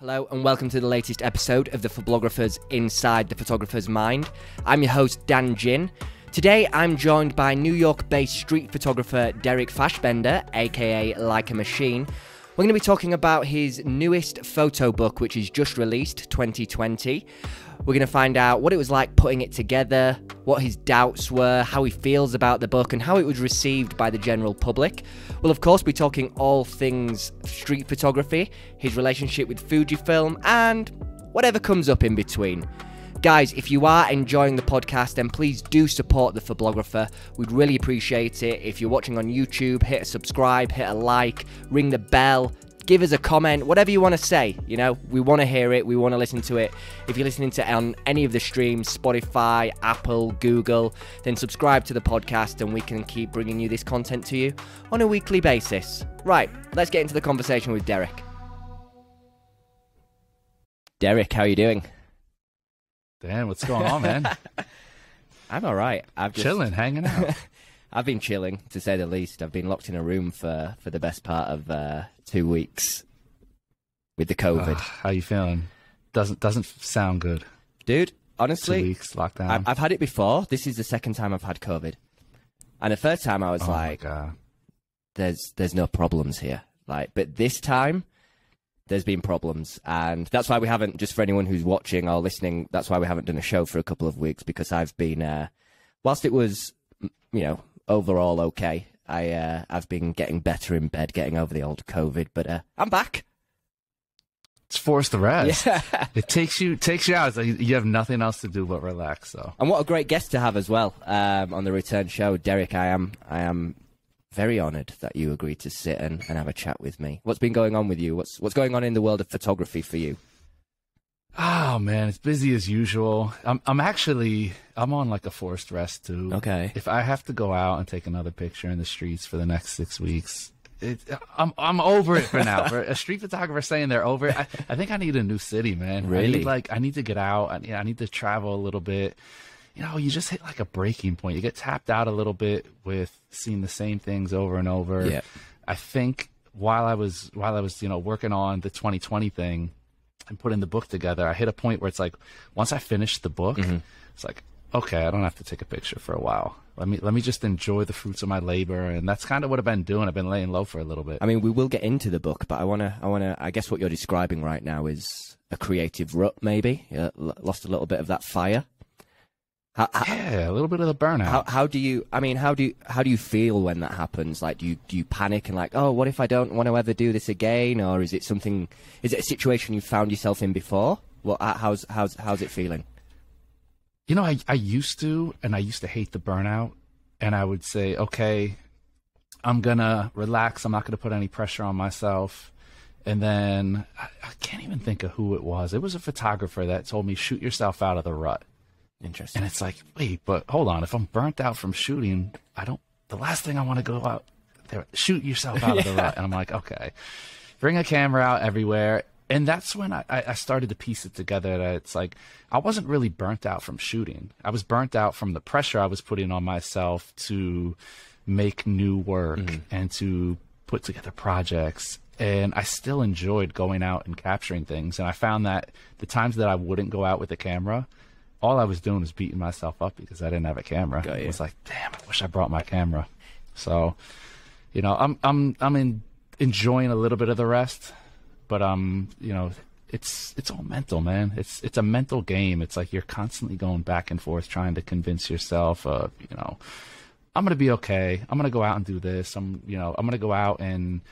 Hello and welcome to the latest episode of The Phoblographer's Inside The Photographer's Mind. I'm your host Dan Ginn. Today I'm joined by New York-based street photographer Derek Fahsbender, aka Like a Machine. We're going to be talking about his newest photo book which is just released, 2020. We're going to find out what it was like putting it together, what his doubts were, how he feels about the book and how it was received by the general public. We'll of course be talking all things street photography, his relationship with Fujifilm and whatever comes up in between. Guys, if you are enjoying the podcast, then please do support The Phoblographer. We'd really appreciate it. If you're watching on YouTube, hit a subscribe, hit a like, ring the bell. Give us a comment, whatever you want to say, you know, we want to hear it, we want to listen to it. If you're listening to it on any of the streams, Spotify, Apple, Google, then subscribe to the podcast and we can keep bringing you this content to you on a weekly basis. Right, let's get into the conversation with Derek. Derek, how are you doing? Dan, what's going on, man? I'm all right. I've just... Chilling, hanging out. I've been chilling, to say the least. I've been locked in a room for the best part of 2 weeks with the COVID. How you feeling? Doesn't sound good, dude. Honestly, 2 weeks lockdown. I've had it before. This is the second time I've had COVID, and the first time I was like, "There's no problems here." Like, but this time, there's been problems, and that's why we haven't. Just for anyone who's watching or listening, that's why we haven't done a show for a couple of weeks because I've been, whilst it was, you know, overall okay. I've been getting better in bed, getting over the old COVID, but I'm back. It's forced the rest. Yeah. It takes you out. It's like you have nothing else to do but relax. So, and what a great guest to have as well on the return show, Derek. I am very honoured that you agreed to sit and have a chat with me. What's been going on with you? What's going on in the world of photography for you? Oh man, it's busy as usual. I'm on like a forced rest too. Okay. If I have to go out and take another picture in the streets for the next 6 weeks, I'm over it for now. For a street photographer saying they're over it, I think I need a new city, man. Really? I need to get out. I need to travel a little bit. You know, you just hit like a breaking point. You get tapped out a little bit with seeing the same things over and over. Yeah. I think while I was, you know, working on the 2020 thing and putting the book together, I hit a point where it's like, once I finished the book, it's like, okay, I don't have to take a picture for a while. Let me just enjoy the fruits of my labor, and that's kind of what I've been doing. I've been laying low for a little bit. I mean, we will get into the book, but I guess what you're describing right now is a creative rut, maybe. You lost a little bit of that fire. A little bit of the burnout. How do you feel when that happens? Like, do you panic and like, oh, what if I don't want to ever do this again? Or is it something? Is it a situation you found yourself in before? Well, how's it feeling? You know, I used to hate the burnout, and I would say, okay, I'm gonna relax. I'm not gonna put any pressure on myself. And then I can't even think of who it was. It was a photographer that told me, shoot yourself out of the rut. Interesting. And it's like, wait, but hold on. If I'm burnt out from shooting, the last thing I want to go out there, shoot yourself out of the rut. And I'm like, okay, bring a camera out everywhere. And that's when I started to piece it together. That it's like, I wasn't really burnt out from shooting. I was burnt out from the pressure I was putting on myself to make new work and to put together projects. And I still enjoyed going out and capturing things. And I found that the times that I wouldn't go out with a camera, all I was doing was beating myself up because I didn't have a camera. It was like, damn, I wish I brought my camera. So, you know, I'm enjoying a little bit of the rest, but you know, it's all mental, man. It's a mental game. It's like you're constantly going back and forth trying to convince yourself of, you know, I'm gonna be okay. I'm gonna go out and do this. I'm gonna go out and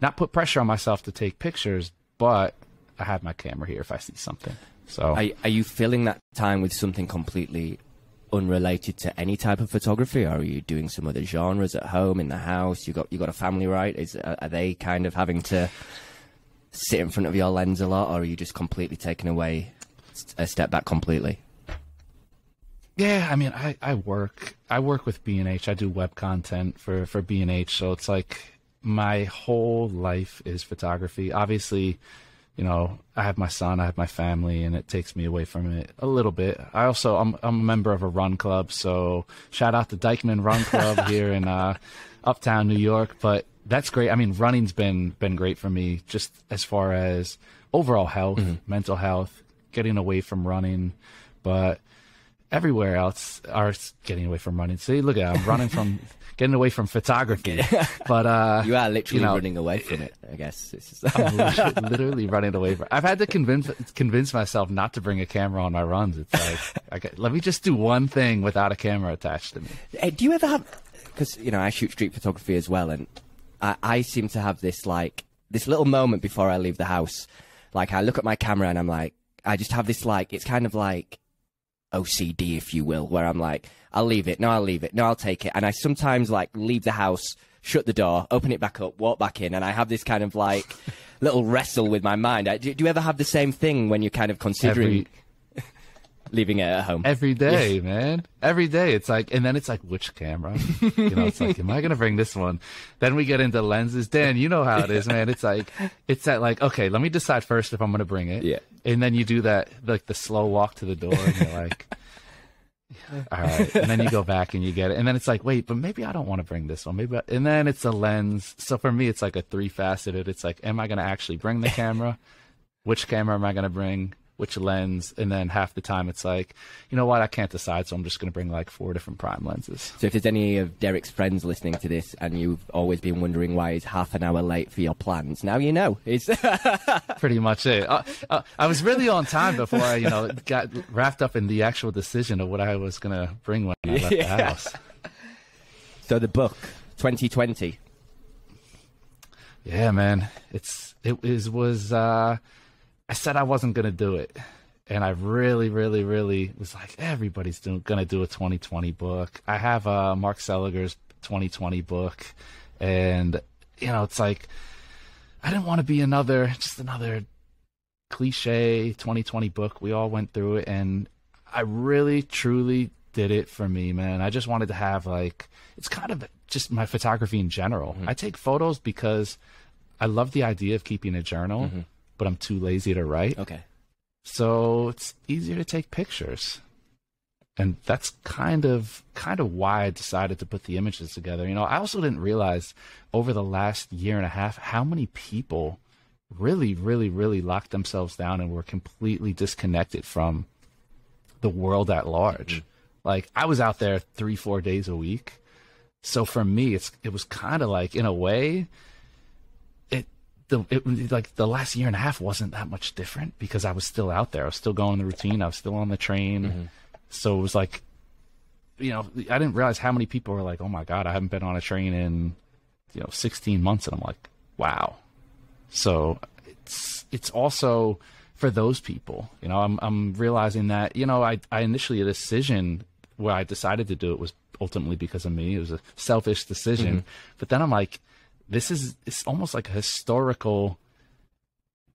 not put pressure on myself to take pictures, but I have my camera here if I see something. So are you filling that time with something completely unrelated to any type of photography, or are you doing some other genres at home, in the house? You got a family, right? Are they kind of having to sit in front of your lens a lot, or are you just completely taken away, a step back completely? Yeah, I mean, I work with B&H. I do web content for B&H, so it's like my whole life is photography. Obviously, you know, I have my son, I have my family, and it takes me away from it a little bit. I also, I'm a member of a run club, so shout out to Dykeman Run Club here in uptown New York. But that's great. I mean, running's been great for me, just as far as overall health, mental health, getting away from running, but everywhere else are getting away from running. See, look at, I'm running from getting away from photography, but you are literally running away from it, I guess. I'm literally running away from it. I've had to convince myself not to bring a camera on my runs. It's like, okay, let me just do one thing without a camera attached to me. Do you ever have, because I shoot street photography as well, and I seem to have this this little moment before I leave the house, I look at my camera and I'm like, I just have this it's kind of like OCD, if you will, where I'm like, I'll leave it. No, I'll leave it. No, I'll take it. And I sometimes leave the house, shut the door, open it back up, walk back in. And I have this kind of little wrestle with my mind. Do you ever have the same thing when you're kind of considering leaving it at home? Every day, yes. Man. Every day. It's like, and then it's like, which camera? It's like, am I going to bring this one? Then we get into lenses. Dan, you know how it is, man. It's like, it's that okay, let me decide first if I'm going to bring it. Yeah. And then you do that, the slow walk to the door, and you're like, all right. And then you go back and you get it. And then it's like, wait, but maybe I don't want to bring this one. Maybe. And then it's a lens. So for me, it's like a three-faceted. It's like, am I going to actually bring the camera? Which camera am I going to bring? Which lens? And then half the time it's like, you know what, I can't decide, so I'm just going to bring 4 different prime lenses. So if there's any of Derek's friends listening to this and you've always been wondering why he's half an hour late for your plans, now you know. It's pretty much it. I was really on time before I got wrapped up in the actual decision of what I was going to bring when I left the house. So the book, 2020. Yeah, man. It was I said I wasn't going to do it, and I really, really, really was like, everybody's going to do a 2020 book. I have Mark Seliger's 2020 book, and, it's like, I didn't want to be just another cliche 2020 book. We all went through it, and I really, truly did it for me, man. I just wanted to have, it's kind of just my photography in general. Mm-hmm. I take photos because I love the idea of keeping a journal. Mm-hmm. But I'm too lazy to write. Okay. So it's easier to take pictures. And that's kind of why I decided to put the images together. I also didn't realize over the last year and a half how many people really, really, really locked themselves down and were completely disconnected from the world at large. Mm-hmm. I was out there 3-4 days a week. So for me, it was kind of in a way, the last year and a half wasn't that much different because I was still out there. I was still going the routine. I was still on the train. Mm-hmm. So it was I didn't realize how many people were like, oh my God, I haven't been on a train in, 16 months. And I'm like, wow. So it's also for those people, I'm realizing that, I initially a decision where I decided to do it was ultimately because of me. It was a selfish decision. Mm-hmm. But then I'm like, it's almost like a historical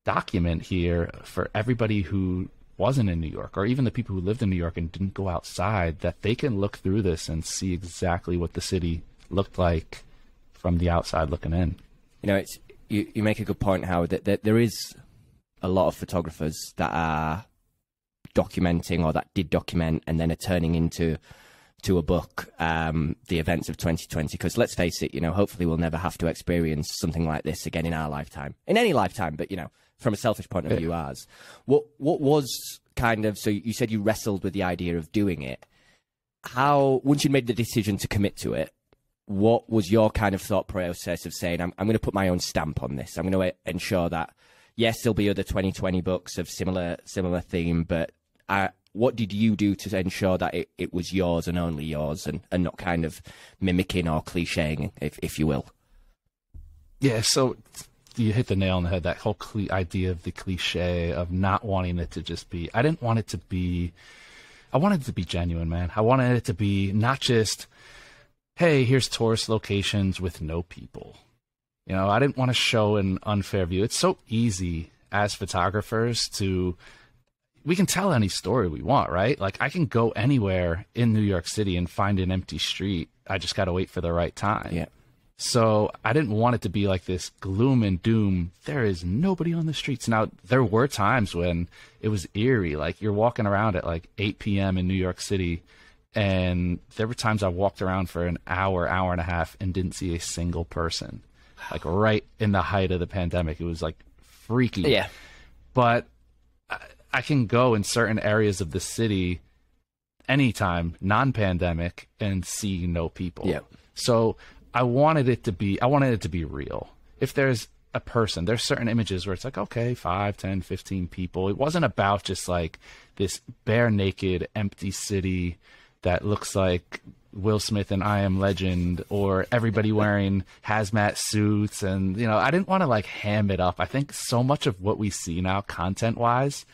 document here for everybody who wasn't in New York, or even the people who lived in New York and didn't go outside, that they can look through this and see exactly what the city looked like from the outside looking in. It's you make a good point, Howard, that there is a lot of photographers that are documenting, or that did document, and then are turning into a book, the events of 2020, because let's face it, hopefully we'll never have to experience something like this again in our lifetime, in any lifetime, but from a selfish point of view, ours. What was kind of, so you said you wrestled with the idea of doing it. How, once you made the decision to commit to it, what was your kind of thought process of saying, I'm going to put my own stamp on this. I'm going to ensure that, yes, there'll be other 2020 books of similar theme, but what did you do to ensure that it was yours and only yours, and not kind of mimicking or clichéing, if you will? Yeah, so you hit the nail on the head, that whole idea of the cliché of not wanting it to just be... I didn't want it to be... I wanted it to be genuine, man. I wanted it to be not just, hey, here's tourist locations with no people. I didn't want to show an unfair view. It's so easy as photographers to... We can tell any story we want, right? I can go anywhere in New York City and find an empty street. I just got to wait for the right time. Yeah. So I didn't want it to be this gloom and doom. There is nobody on the streets. Now, there were times when it was eerie. You're walking around at 8 p.m. in New York City, and there were times I walked around for an hour, hour and a half, and didn't see a single person. Right in the height of the pandemic. It was freaky. Yeah. but I can go in certain areas of the city anytime, non-pandemic, and see no people. Yep. So I wanted it to be real. If there's a person, there's certain images where it's like, okay, 5, 10, 15 people. It wasn't about just like this bare naked, empty city that looks like Will Smith and I Am Legend, or everybody wearing hazmat suits. And, you know, I didn't want to like ham it up. I think so much of what we see now content wise,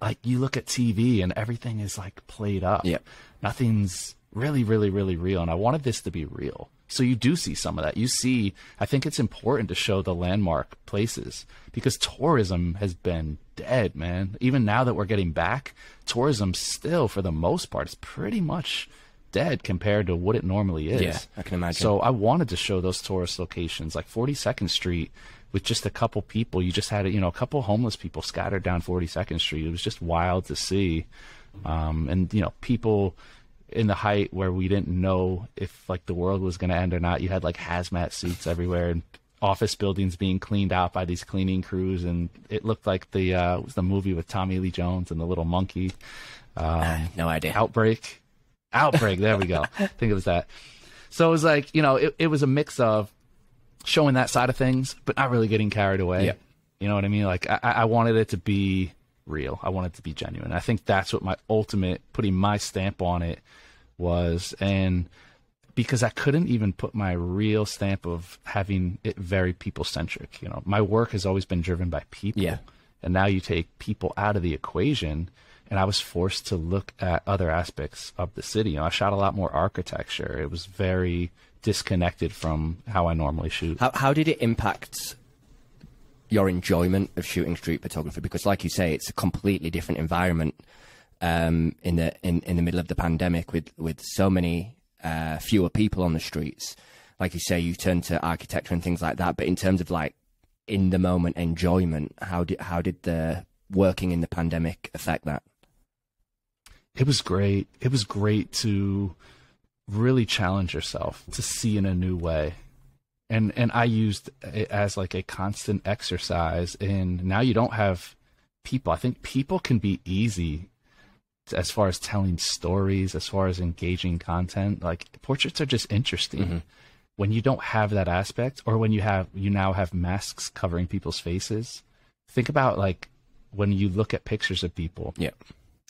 like you look at TV and everything is like played up. Yep. Nothing's really, really, really real. And I wanted this to be real. So you do see some of that. You see, I think it's important to show the landmark places, because tourism has been dead, man. Even now that we're getting back, tourism still, for the most part, is pretty much dead compared to what it normally is. Yeah, I can imagine. So I wanted to show those tourist locations, like 42nd Street, with just a couple people. You just had, you know, a couple homeless people scattered down 42nd Street. It was just wild to see. And, you know, people in the height where we didn't know if like the world was going to end or not. You had like hazmat suits everywhere and office buildings being cleaned out by these cleaning crews. And it looked like the, it was the movie with Tommy Lee Jones and the little monkey. No idea. Outbreak. There we go. I think it was that. So it was like, you know, it was a mix of showing that side of things, but not really getting carried away. Yeah. You know what I mean? Like I wanted it to be real. I wanted it to be genuine. I think that's what my ultimate putting my stamp on it was. And because I couldn't even put my real stamp of having it very people centric, you know, my work has always been driven by people. Yeah. And now you take people out of the equation. And I was forced to look at other aspects of the city. You know, I shot a lot more architecture. It was very disconnected from how I normally shoot. How did it impact your enjoyment of shooting street photography? Because, like you say, it's a completely different environment in the middle of the pandemic, with so many fewer people on the streets. Like you say, you turn to architecture and things like that. But in terms of like in the moment enjoyment, how did the working in the pandemic affect that? It was great. It was great to really challenge yourself to see in a new way. And I used it as like a constant exercise. And now you don't have people. I think people can be easy as far as telling stories, as far as engaging content. Like portraits are just interesting. Mm-hmm. When you don't have that aspect, or when you now have masks covering people's faces. Think about like when you look at pictures of people. Yeah.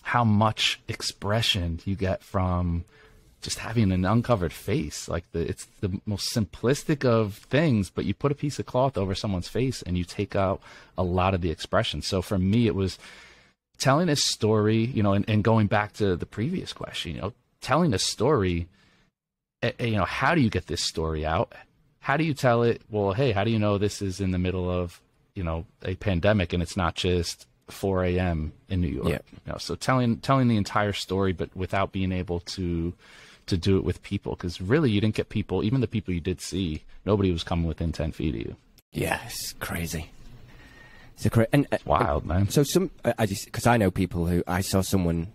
How much expression you get from just having an uncovered face. Like it's the most simplistic of things, but you put a piece of cloth over someone's face and you take out a lot of the expression. So for me, it was telling a story, you know, and going back to the previous question, you know, telling a story, you know, how do you get this story out? How do you tell it? Well, hey, how do you know this is in the middle of, you know, a pandemic and it's not just 4 a.m. in New York? Yep. You know, so telling the entire story, but without being able to do it with people, because really you didn't get people. Even the people you did see, nobody was coming within 10 feet of you. Yeah, it's crazy. It's wild, man. So because I know people who, I saw someone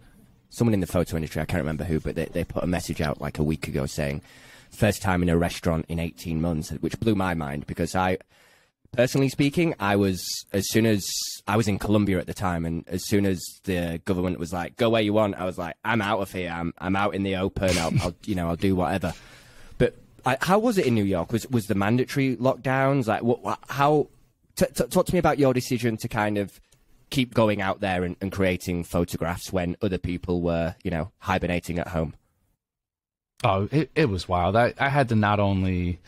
in the photo industry, I can't remember who, but they put a message out like a week ago saying, first time in a restaurant in 18 months, which blew my mind, because personally speaking, I was in Colombia at the time, and as soon as the government was like, go where you want, I was like, I'm out of here. I'm out in the open. I'll do whatever. But how was it in New York? Was the mandatory lockdowns? Like talk to me about your decision to kind of keep going out there and creating photographs when other people were, you know, hibernating at home. Oh, it was wild. I had to not only,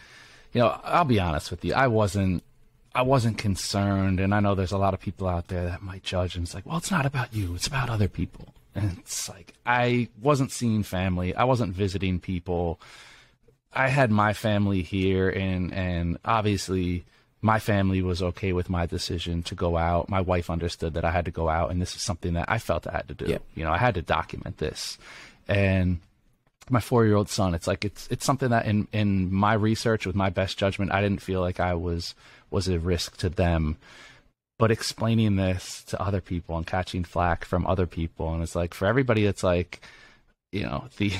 you know, I'll be honest with you. I wasn't concerned, and I know there's a lot of people out there that might judge, and it's like, well, it's not about you, it's about other people. And it's like, I wasn't seeing family, I wasn't visiting people. I had my family here, and obviously my family was okay with my decision to go out. My wife understood that I had to go out, and this is something that I felt I had to do. Yeah. You know, I had to document this. And my 4-year-old son, it's like, it's something that in my research, with my best judgment, I didn't feel like I was a risk to them. But explaining this to other people and catching flack from other people, and it's like, for everybody, it's like, you know, the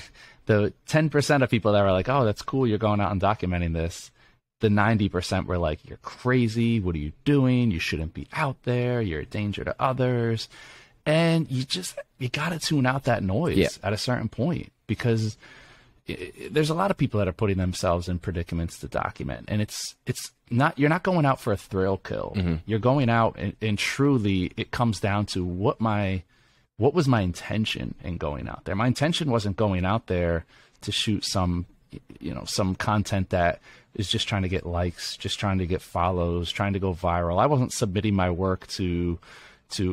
10% of people that were like, oh, that's cool, you're going out and documenting this, the 90% were like, you're crazy, what are you doing? You shouldn't be out there, you're a danger to others. And you gotta tune out that noise at a certain point, because there's a lot of people that are putting themselves in predicaments to document, and it's not, you're not going out for a thrill kill. Mm-hmm. You're going out and truly it comes down to what was my intention in going out there. My intention wasn't going out there to shoot some content that is just trying to get likes, just trying to get follows, trying to go viral. I wasn't submitting my work to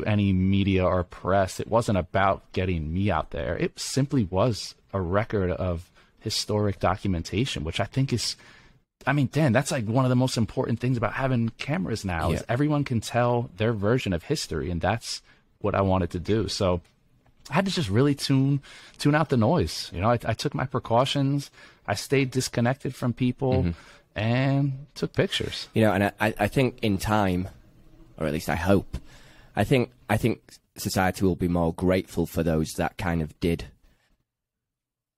any media or press. It wasn't about getting me out there. It simply was a record of historic documentation, which I think is, I mean, Dan, that's like one of the most important things about having cameras now, is everyone can tell their version of history. And that's what I wanted to do. So I had to just really tune out the noise. You know, I took my precautions. I stayed disconnected from people and took pictures. You know, and I think in time, or at least I hope, I think society will be more grateful for those that kind of did,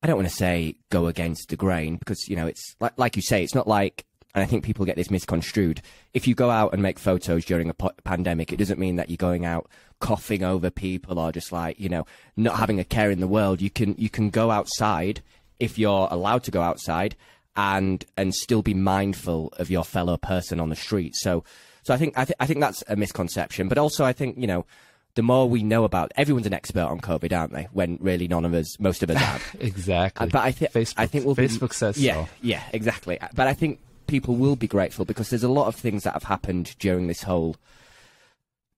I don't want to say go against the grain, because, you know, it's like you say, it's not like, and I think people get this misconstrued, if you go out and make photos during a pandemic, it doesn't mean that you're going out coughing over people or just like, you know, not having a care in the world. You can go outside if you're allowed to go outside and still be mindful of your fellow person on the street. So I think that's a misconception, but also I think, you know, the more we know about, everyone's an expert on COVID, aren't they? When really none of us, most of us aren't. Exactly. But I think Facebook says so. Yeah, exactly. But I think people will be grateful, because there's a lot of things that have happened during this whole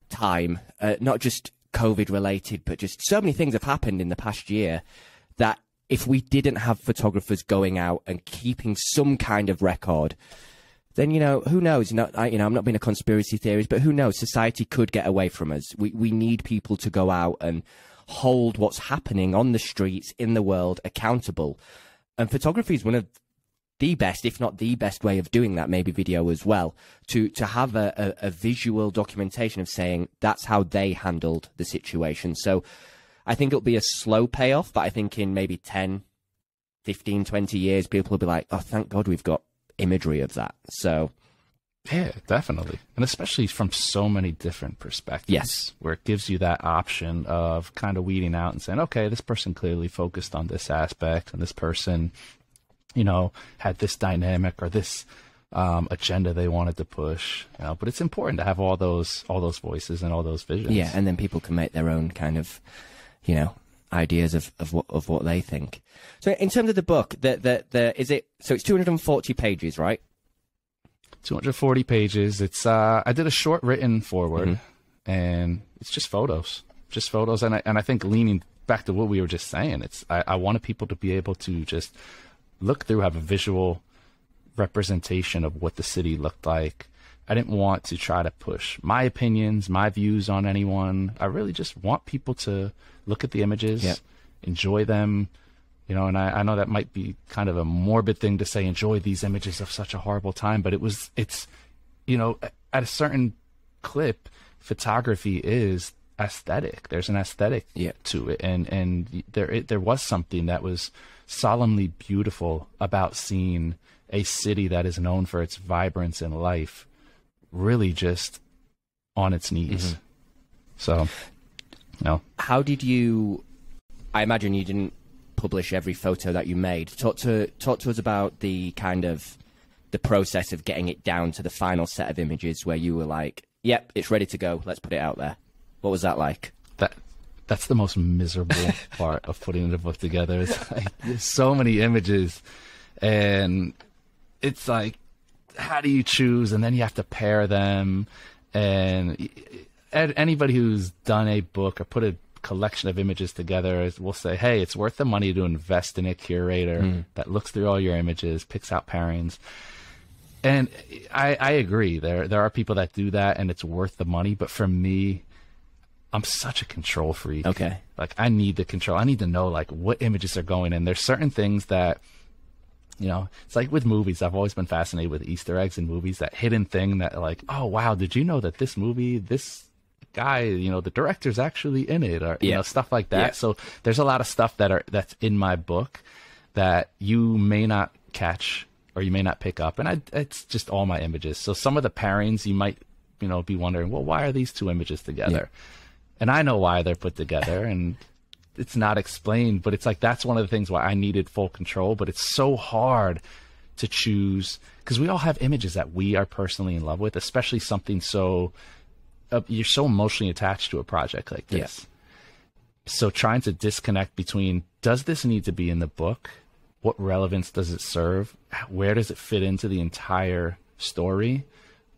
time, not just COVID related, but just so many things have happened in the past year that if we didn't have photographers going out and keeping some kind of record, then, you know, who knows? I'm not being a conspiracy theorist, but who knows? Society could get away from us. We need people to go out and hold what's happening on the streets, in the world, accountable. And photography is one of the best, if not the best way of doing that, maybe video as well, to have a visual documentation of saying that's how they handled the situation. So I think it'll be a slow payoff, but I think in maybe 10, 15, 20 years, people will be like, oh, thank God we've got imagery of that. So yeah, definitely, and especially from so many different perspectives, where it gives you that option of kind of weeding out and saying, okay, this person clearly focused on this aspect, and this person, you know, had this dynamic or this agenda they wanted to push, you know? But it's important to have all those voices and all those visions, and then people can make their own kind of, you know, ideas of what they think. So in terms of the book, it's 240 pages, right? 240 pages. It's I did a short written foreword, and it's just photos, and I think, leaning back to what we were just saying, it's I wanted people to be able to just look through, have a visual representation of what the city looked like. I didn't want to try to push my opinions, my views on anyone. I really just want people to look at the images, enjoy them, you know, and I know that might be kind of a morbid thing to say, enjoy these images of such a horrible time, but it's, you know, at a certain clip, photography is aesthetic. There's an aesthetic to it. And there was something that was solemnly beautiful about seeing a city that is known for its vibrance and life really just on its knees. So, you know. How did you, I imagine you didn't publish every photo that you made. Talk to us about the kind of the process of getting it down to the final set of images where you were like, yep, it's ready to go, let's put it out there. What was that like? That's the most miserable part of putting the book together. It's like, there's so many images, and it's like, how do you choose? And then you have to pair them. And anybody who's done a book or put a collection of images together will say, hey, it's worth the money to invest in a curator that looks through all your images, picks out pairings. And I agree. There are people that do that, and it's worth the money. But for me, I'm such a control freak. Okay. Like, I need the control. I need to know, like, what images are going in. There's certain things that, you know, it's like with movies, I've always been fascinated with Easter eggs in movies, that hidden thing that, like, oh, wow, did you know that this movie, this guy, you know, the director's actually in it, or, you know, stuff like that. Yeah. So there's a lot of stuff that's in my book that you may not catch or you may not pick up. And it's just all my images. So some of the pairings you might, you know, be wondering, well, why are these two images together? Yeah. And I know why they're put together, and it's not explained, but it's like, that's one of the things why I needed full control. But it's so hard to choose, because we all have images that we are personally in love with, especially something so, you're so emotionally attached to a project like this. Yes. So trying to disconnect between, does this need to be in the book? What relevance does it serve? Where does it fit into the entire story?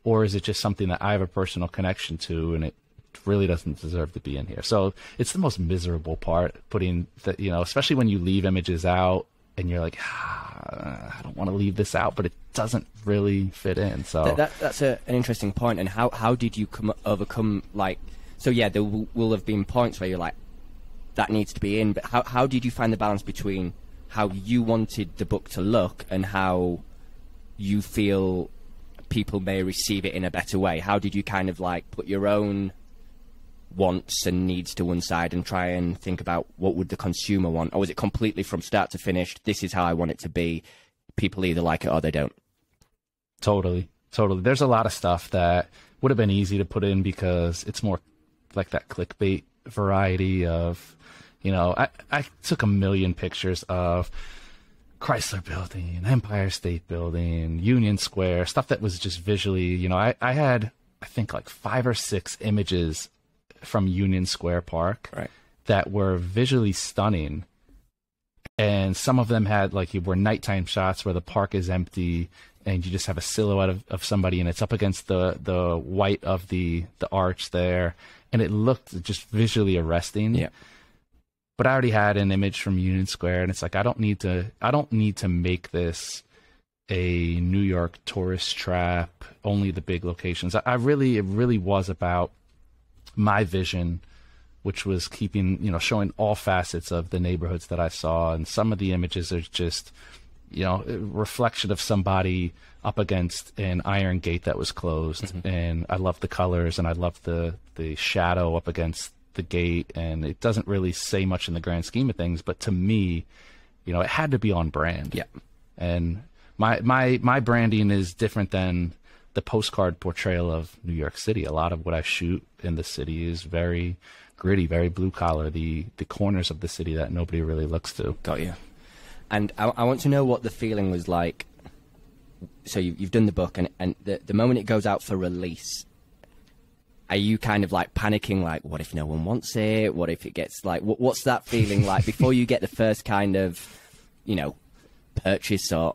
Or is it just something that I have a personal connection to, and it really doesn't deserve to be in here? So it's the most miserable part, putting the, you know, especially when you leave images out and you're like, ah, I don't want to leave this out, but it doesn't really fit in. So that's an interesting point. And how did you overcome, like, so yeah, there will have been points where you're like, that needs to be in, but how did you find the balance between how you wanted the book to look and how you feel people may receive it in a better way? How did you kind of like put your own wants and needs to one side and try and think about what would the consumer want? Or was it completely from start to finish, this is how I want it to be, people either like it or they don't? Totally. There's a lot of stuff that would have been easy to put in because it's more like that clickbait variety of, you know, I took a million pictures of Chrysler Building, Empire State Building, Union Square, stuff that was just visually, you know, I had, I think, like 5 or 6 images from Union Square Park, right, that were visually stunning. And some of them had, like, were nighttime shots where the park is empty and you just have a silhouette of somebody, and it's up against the white of the arch there. And it looked just visually arresting. Yeah. But I already had an image from Union Square, and it's like, I don't need to make this a New York tourist trap, only the big locations. It really was about my vision, which was keeping, you know, showing all facets of the neighborhoods that I saw. And some of the images are just, you know, a reflection of somebody up against an iron gate that was closed. Mm-hmm. And I love the colors, and I love the shadow up against the gate. And it doesn't really say much in the grand scheme of things, but to me, you know, it had to be on brand. Yeah. And my branding is different than the postcard portrayal of New York City. A lot of what I shoot in the city is very gritty, very blue collar, the corners of the city that nobody really looks to. Got you. And I want to know what the feeling was like. So you've done the book, and the moment it goes out for release, are you kind of like panicking, like, what if no one wants it? What if it gets like, what's that feeling like before you get the first kind of, you know, purchase or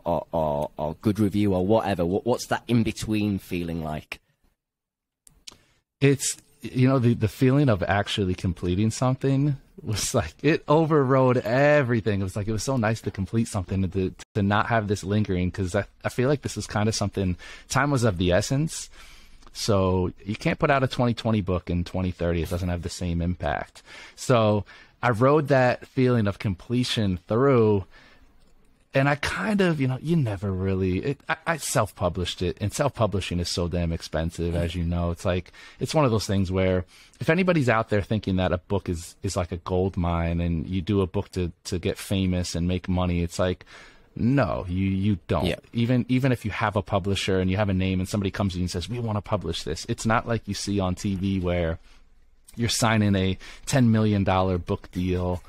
good review or whatever? What's that in between feeling like? It's, you know, the feeling of actually completing something was like, it overrode everything. It was like, it was so nice to complete something and to not have this lingering, because I feel like this is kind of something, time was of the essence. So you can't put out a 2020 book in 2030. It doesn't have the same impact. So I rode that feeling of completion through. And I kind of, you know, you never really, I self-published it, and self-publishing is so damn expensive, as you know. It's like, it's one of those things where if anybody's out there thinking that a book is like a gold mine and you do a book to get famous and make money, it's like, no, you don't. Yeah. Even if you have a publisher and you have a name and somebody comes to you and says, we want to publish this, it's not like you see on TV where you're signing a $10 million book deal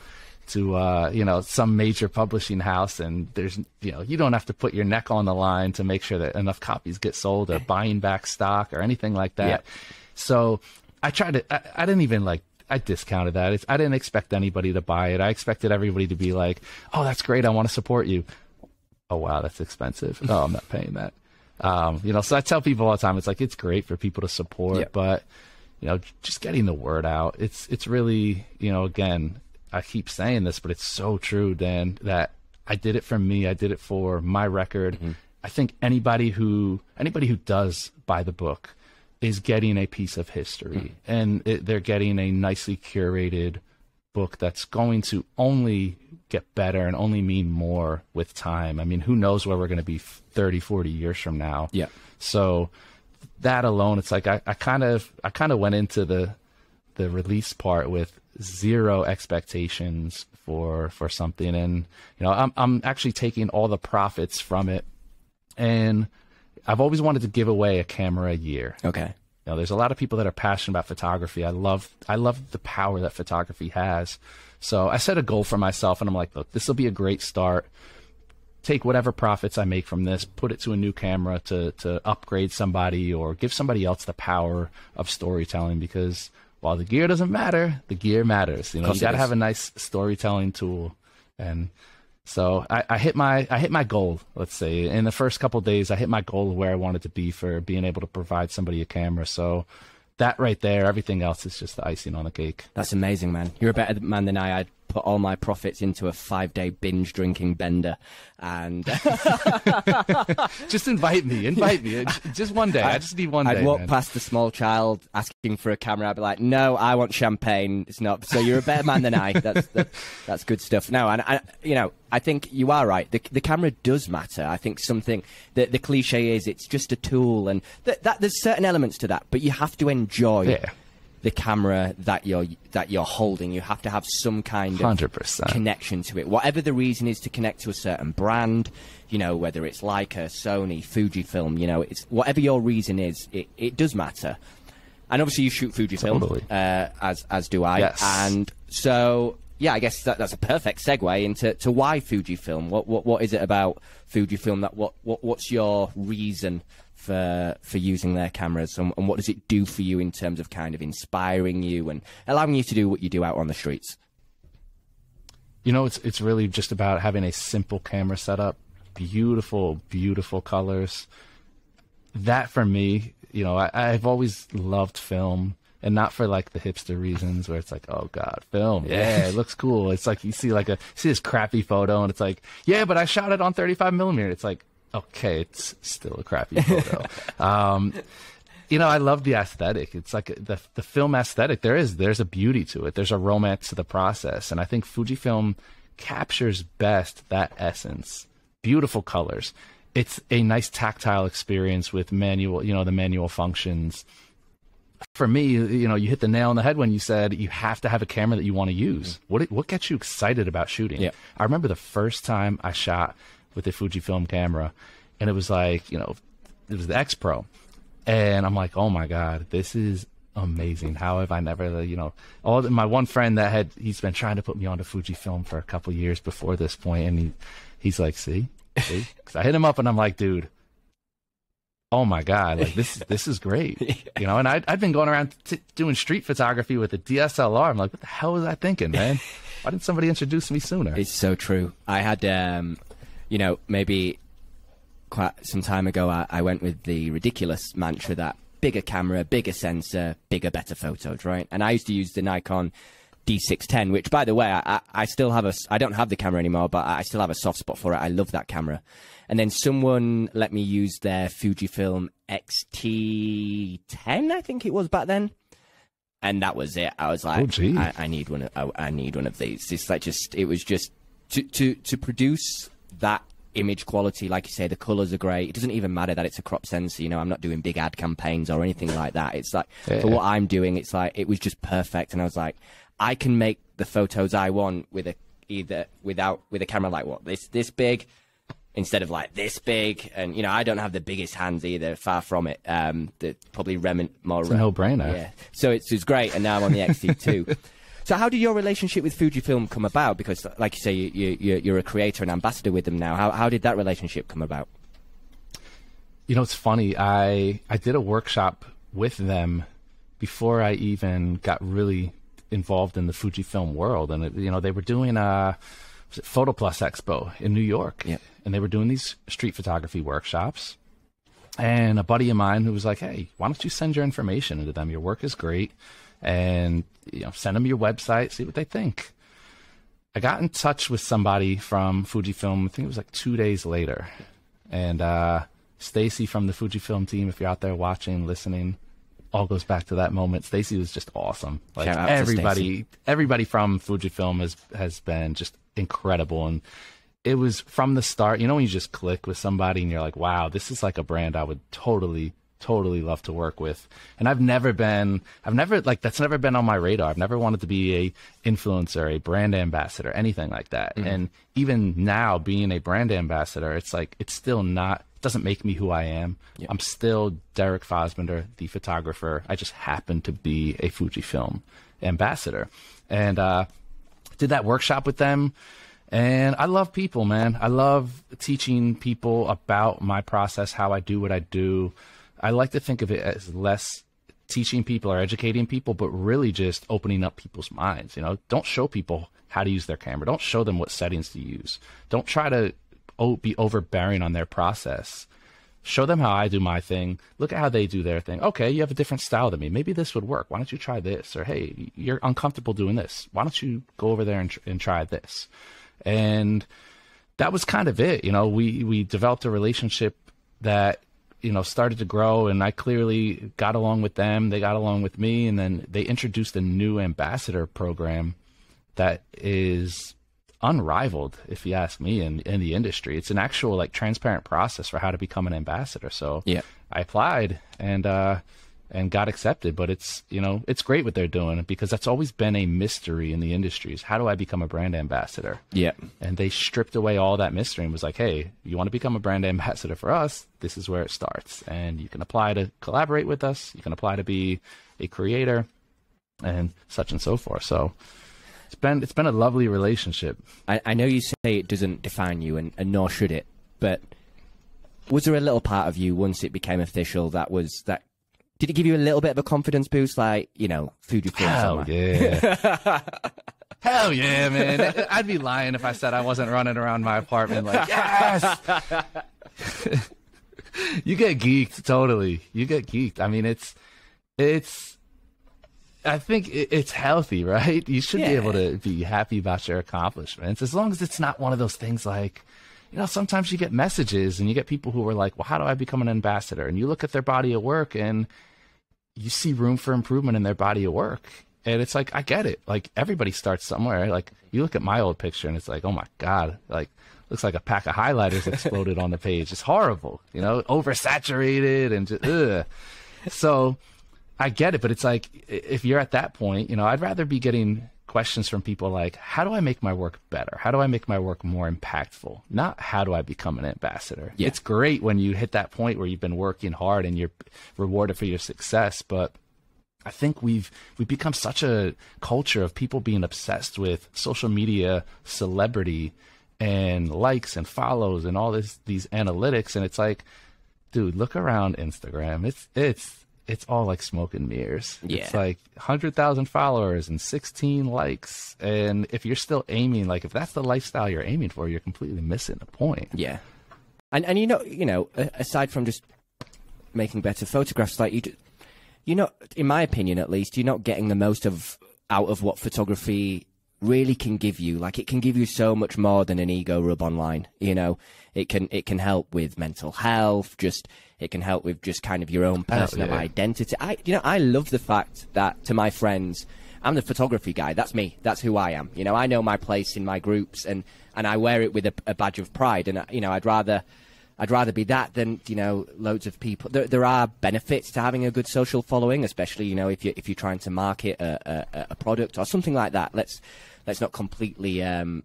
to, you know, some major publishing house, and there's, you know, you don't have to put your neck on the line to make sure that enough copies get sold or buying back stock or anything like that. Yeah. So I tried to, I didn't even like, I discounted that. I didn't expect anybody to buy it. I expected everybody to be like, oh, that's great, I want to support you. Oh, wow, that's expensive. Oh, I'm not paying that. You know, so I tell people all the time, it's like, it's great for people to support, yeah, but, you know, just getting the word out, it's really, you know, again, I keep saying this, but it's so true, Dan, that I did it for me. I did it for my record. Mm-hmm. I think anybody who does buy the book is getting a piece of history. Mm-hmm. And they're getting a nicely curated book that's going to only get better and only mean more with time. I mean, who knows where we're going to be 30, 40 years from now. Yeah. So that alone, it's like I kind of went into the release part with zero expectations for something. And, you know, I'm actually taking all the profits from it and I've always wanted to give away a camera a year. Okay. You know, there's a lot of people that are passionate about photography. I love the power that photography has. So I set a goal for myself, and I'm like, look, this will be a great start. Take whatever profits I make from this, put it to a new camera to upgrade somebody or give somebody else the power of storytelling, because while the gear doesn't matter, the gear matters. You know, you got to have a nice storytelling tool. And so I hit my goal, let's say. In the first couple of days, I hit my goal of where I wanted to be for being able to provide somebody a camera. So that right there, everything else is just the icing on the cake. That's amazing, man. You're a better man than I. I'd put all my profits into a 5-day binge drinking bender. And just invite me. Just one day. I just need one day. I'd walk past the small child asking for a camera. I'd be like, no, I want champagne. It's not. So you're a better man than I. That's good stuff. No, and I think you are right. The camera does matter. I think something that the cliche is it's just a tool, and that there's certain elements to that, but you have to enjoy the camera that you're holding. You have to have some kind of 100% connection to it. Whatever the reason is to connect to a certain brand, you know, whether it's Leica, Sony, Fujifilm, you know, it's whatever your reason is, it does matter. And obviously you shoot Fujifilm, totally. As do I. Yes. And so yeah, I guess that's a perfect segue into why Fujifilm. What is it about Fujifilm that what's your reason for using their cameras, and what does it do for you in terms of kind of inspiring you and allowing you to do what you do out on the streets? You know, it's really just about having a simple camera setup, beautiful, beautiful colors. That for me, you know, I've always loved film. And not for like the hipster reasons where it's like, oh God, film. Yeah, it looks cool. It's like, you see this crappy photo and it's like, yeah, but I shot it on 35 millimeter. It's like, okay, it's still a crappy photo. You know, I love the aesthetic. It's like the film aesthetic. There's a beauty to it. There's a romance to the process. And I think Fujifilm captures best that essence, beautiful colors. It's a nice tactile experience with manual, you know, the manual functions. For me, you know, you hit the nail on the head when you said you have to have a camera that you want to use. What gets you excited about shooting? Yeah. I remember the first time I shot with a Fujifilm camera, and it was like, you know, it was the X-Pro. And I'm like, oh my God, this is amazing. How have I never, you know, my one friend that he's been trying to put me onto Fujifilm for a couple of years before this point, and he's like, see? Because I hit him up and I'm like, dude, oh my God, like this is great. Yeah. You know, and I'd been going around doing street photography with a DSLR. I'm like, what the hell was I thinking, man? Why didn't somebody introduce me sooner? It's so true. I had, you know, maybe quite some time ago, I went with the ridiculous mantra that bigger camera, bigger sensor, bigger, better photos, right? And I used to use the Nikon D610, which, by the way, I still have I don't have the camera anymore, but I still have a soft spot for it. I love that camera. And then someone let me use their Fujifilm X-T10, I think it was back then. And that was it. I was like, oh, I need one. I need one of these. It's like it was just to produce that image quality. Like you say, the colors are great. It doesn't even matter that it's a crop sensor. You know, I'm not doing big ad campaigns or anything like that. It's like, for what I'm doing, it's like, it was just perfect. And I was like, I can make the photos I want with a camera like this big, instead of like this big. And you know, I don't have the biggest hands either, far from it. That probably more. It's a no-brainer. Yeah. So it's great, and now I'm on the X-T2. So how did your relationship with Fujifilm come about? Because like you say, you're a creator and ambassador with them now. How did that relationship come about? You know, it's funny. I did a workshop with them before I even got really involved in the Fujifilm world, and you know, they were doing a Photo Plus Expo in New York, and they were doing these street photography workshops. And a buddy of mine who was like, "Hey, why don't you send your information into them? Your work is great, and you know, send them your website, see what they think." I got in touch with somebody from Fujifilm. I think it was like 2 days later, and Stacy from the Fujifilm team, if you're out there watching, listening. All goes back to that moment. Stacy was just awesome. Like everybody from Fujifilm has been just incredible, and it was from the start. You know, when you just click with somebody and you're like, "Wow, this is like a brand I would totally love to work with." And that's never been on my radar. I've never wanted to be a influencer, a brand ambassador, anything like that. Mm-hmm. And even now, being a brand ambassador, it's like it's still not doesn't make me who I am. Yeah. I'm still Derek Fahsbender, the photographer. I just happen to be a Fujifilm ambassador. And did that workshop with them. And I love people, man. I love teaching people about my process, how I do what I do. I like to think of it as less teaching people or educating people, but really just opening up people's minds. You know, don't show people how to use their camera. Don't show them what settings to use. Don't try to be overbearing on their process. Show them how I do my thing. Look at how they do their thing. Okay, you have a different style than me. Maybe this would work. Why don't you try this? Or, hey, you're uncomfortable doing this. Why don't you go over there and try this? And that was kind of it. You know, we developed a relationship that, you know, started to grow, and I clearly got along with them. They got along with me, and then they introduced a new ambassador program that is unrivaled, if you ask me, in the industry. It's an actual, like, transparent process for how to become an ambassador. So yeah, I applied and got accepted, but it's, you know, it's great what they're doing, because that's always been a mystery in the industries. How do I become a brand ambassador? Yeah. And they stripped away all that mystery and was like, hey, you want to become a brand ambassador for us? This is where it starts. And you can apply to collaborate with us. You can apply to be a creator and such and so forth. So it's been a lovely relationship. I know you say it doesn't define you, and nor should it, but was there a little part of you, once it became official, that was that? Did it give you a little bit of a confidence boost, like, you know, Fujifilm? Hell yeah. Hell yeah, man. I'd be lying if I said I wasn't running around my apartment like, yes! You get geeked, totally. You get geeked. I mean, I think it's healthy, right? You should be able to be happy about your accomplishments, as long as it's not one of those things like, you know, sometimes you get messages and you get people who are like, well, how do I become an ambassador? And you look at their body of work and you see room for improvement in their body of work. And it's like, I get it. Like, everybody starts somewhere. Like, you look at my old picture and it's like, oh my God, like, looks like a pack of highlighters exploded on the page. It's horrible, you know, oversaturated and just, ugh. So I get it. But it's like, if you're at that point, you know, I'd rather be getting questions from people like, how do I make my work better? How do I make my work more impactful? Not how do I become an ambassador? Yeah. It's great when you hit that point where you've been working hard and you're rewarded for your success. But I think we've become such a culture of people being obsessed with social media, celebrity, and likes and follows and all these analytics. And it's like, dude, look around Instagram. It's all like smoke and mirrors. Yeah. It's like 100,000 followers and 16 likes. And if you're still aiming, like, if that's the lifestyle you're aiming for, you're completely missing the point. Yeah. And you know, aside from just making better photographs, like, you're not, in my opinion at least, you're not getting the most out of what photography really can give you. Like, it can give you so much more than an ego rub online. You know, it can help with mental health, it can help with just kind of your own personal identity. I love the fact that, to my friends, I'm the photography guy. That's me. That's who I am. You know, I know my place in my groups, and I wear it with a badge of pride. And, you know, I'd rather be that than, you know, loads of people. There are benefits to having a good social following, especially, you know, if you're trying to market a product or something like that. Let's not completely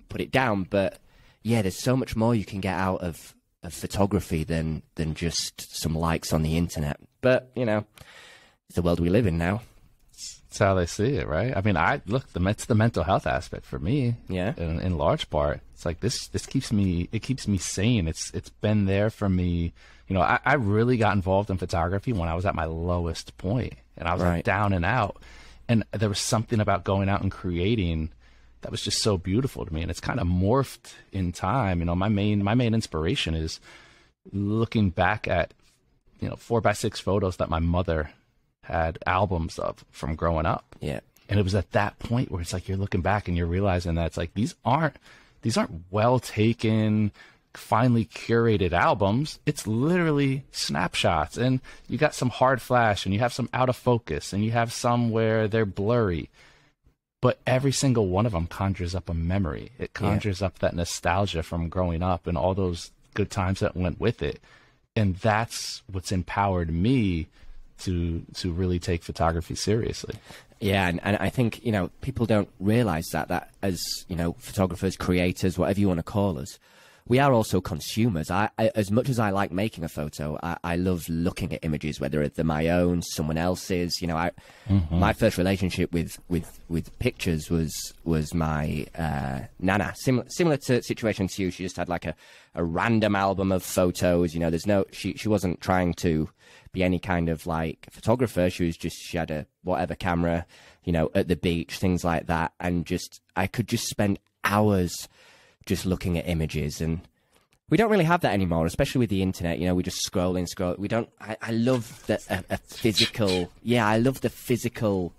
put it down, but yeah, there's so much more you can get out of photography than just some likes on the internet. But, you know, it's the world we live in now. It's how they see it, right? I mean, it's the mental health aspect for me. Yeah. In large part, it's like this keeps me sane. It's been there for me. You know, I really got involved in photography when I was at my lowest point, and I was like down and out. And there was something about going out and creating that was just so beautiful to me. And it's kind of morphed in time. You know, my main inspiration is looking back at, you know, 4x6 photos that my mother had albums of from growing up. Yeah. And it was at that point where it's like, you're looking back and you're realizing that it's like, these aren't well taken, finely curated albums. It's literally snapshots, and you got some hard flash, and you have some out of focus, and you have some where they're blurry, but every single one of them conjures up a memory. It conjures up that nostalgia from growing up and all those good times that went with it. And that's what's empowered me to really take photography seriously. Yeah, and I think, you know, people don't realize that as, you know, photographers, creators, whatever you want to call us, we are also consumers. I as much as I like making a photo, I love looking at images, whether they're my own, someone else's. You know, my first relationship with pictures was my nana. Similar to situation to you, she just had like a random album of photos. You know, there's no she wasn't trying to be any kind of like photographer. She was just, she had a whatever camera, you know, at the beach, things like that. And just, I could just spend hours just looking at images, and we don't really have that anymore, especially with the internet. You know, we just scroll. We don't, I love the a physical, yeah, I love the physical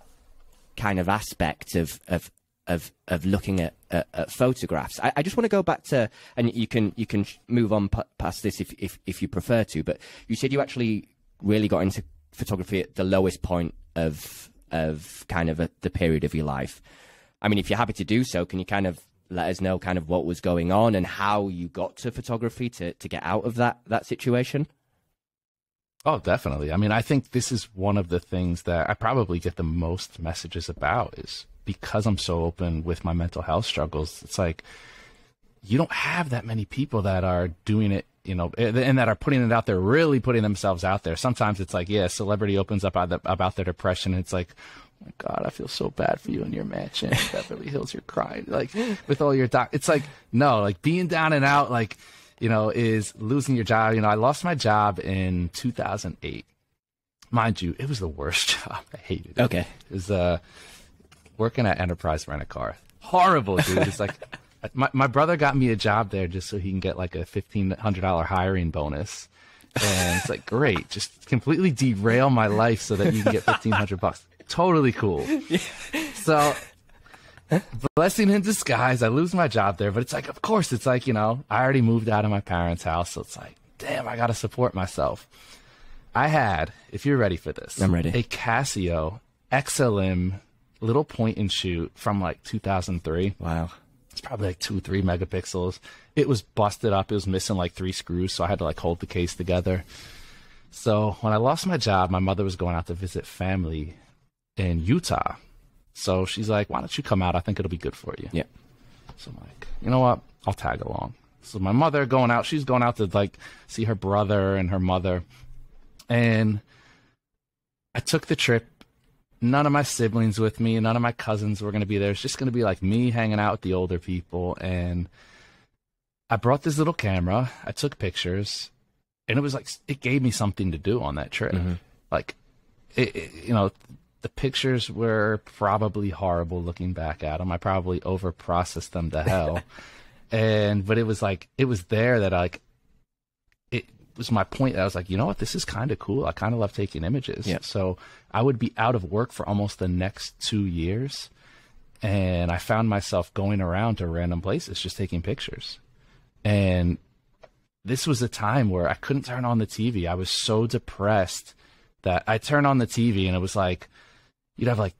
kind of aspect of looking at photographs. I just want to go back to, and you can move on past this if you prefer to, but you said you actually really got into photography at the lowest point of kind of the period of your life. I mean, if you're happy to do so, can you kind of let us know kind of what was going on and how you got to photography to get out of that situation? Oh, definitely. I mean, I think this is one of the things that I probably get the most messages about, is because I'm so open with my mental health struggles. It's like, you don't have that many people that are doing it, you know, and that are putting it out there, really putting themselves out there. Sometimes it's like, yeah, celebrity opens up about their depression. And it's like, oh my God, I feel so bad for you in your mansion in Beverly Hills. You're crying, like, with all your doc. It's like, no, like, being down and out, like, you know, is losing your job. You know, I lost my job in 2008. Mind you, it was the worst job. I hated it. Okay. It was working at Enterprise Rent-A-Car. Horrible, dude. It's like, my brother got me a job there just so he can get like a $1,500 hiring bonus. And it's like, great, just completely derail my life so that you can get 1,500 bucks. Totally cool. Yeah. So, blessing in disguise, I lose my job there, but it's like, of course, it's like, you know, I already moved out of my parents' house, so it's like, damn, I got to support myself. I had, if you're ready for this, I'm ready, a Casio XLM little point and shoot from like 2003. Wow. It's probably like 2 or 3 megapixels. It was busted up. It was missing like 3 screws, so I had to like hold the case together. So when I lost my job, my mother was going out to visit family in Utah. So she's like, why don't you come out? I think it'll be good for you. Yeah. So I'm like, you know what? I'll tag along. So my mother going out, she's going out to like see her brother and her mother. And I took the trip. None of my siblings with me, none of my cousins were going to be there. It's just going to be like me hanging out with the older people. And I brought this little camera. I took pictures, and it was like, it gave me something to do on that trip. Mm-hmm. Like, you know, the pictures were probably horrible looking back at them. I probably overprocessed them to hell. But it was like, it was there that was my point. I was like, you know what, this is kind of cool. I kind of love taking images. Yeah. So I would be out of work for almost the next 2 years. And I found myself going around to random places, just taking pictures. And this was a time where I couldn't turn on the TV. I was so depressed that I turned on the TV and it was like, you'd have like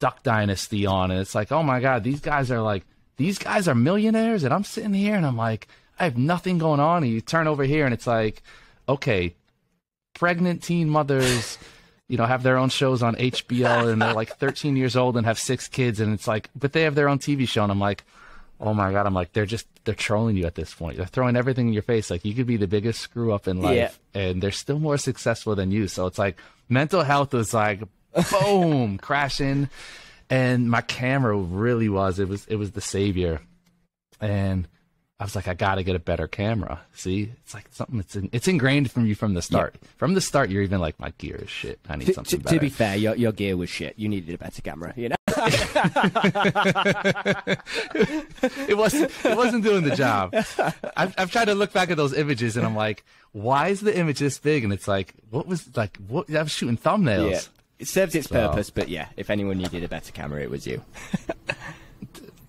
Duck Dynasty on. And it's like, oh my God, these guys are millionaires. And I'm sitting here and I'm like, I have nothing going on. And you turn over here and it's like, okay, pregnant teen mothers, you know, have their own shows on HBO and they're like 13 years old and have 6 kids. And it's like, but they have their own TV show. And I'm like, oh my God. I'm like, they're trolling you at this point. They're throwing everything in your face. Like, you could be the biggest screw up in life, yeah, and they're still more successful than you. So it's like, mental health was like, boom, crashing. And my camera really was, it was the savior. And I was like, I got to get a better camera. See, it's like something that's it's ingrained from you from the start. Yeah. From the start, you're even like, my gear is shit. I need something better. To be fair, your gear was shit. You needed a better camera, you know? It wasn't doing the job. I've tried to look back at those images and I'm like, why is the image this big? And it's like, what? I was shooting thumbnails. Yeah. It serves its purpose, but yeah, if anyone needed a better camera, it was you.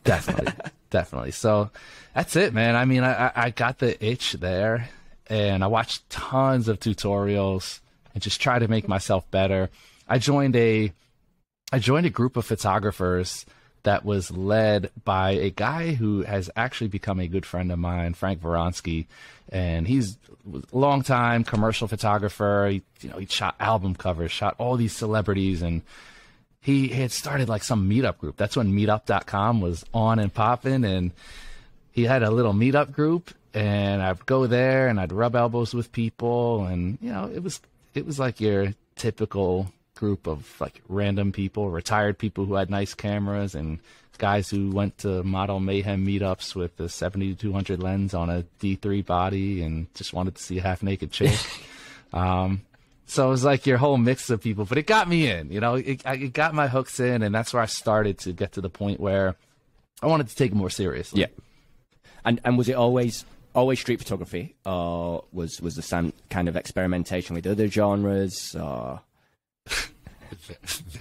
Definitely. So that's it, man. I mean, I got the itch there, and I watched tons of tutorials and just tried to make myself better. I joined a group of photographers that was led by a guy who has actually become a good friend of mine, Frank Varonsky, and he's a long-time commercial photographer. He shot album covers, shot all these celebrities, and he had started like some meetup group. That's when meetup.com was on and popping, and he had a little meetup group, and I'd go there and I'd rub elbows with people, and you know, it was like your typical group of like random people, retired people who had nice cameras, and guys who went to Model Mayhem meetups with a 70-200 lens on a D3 body and just wanted to see a half-naked chick. So it was like your whole mix of people, but it got me in, you know, it got my hooks in, and that's where I started to get to the point where I wanted to take it more seriously. Yeah. And was it always street photography, or was the same kind of experimentation with other genres, or...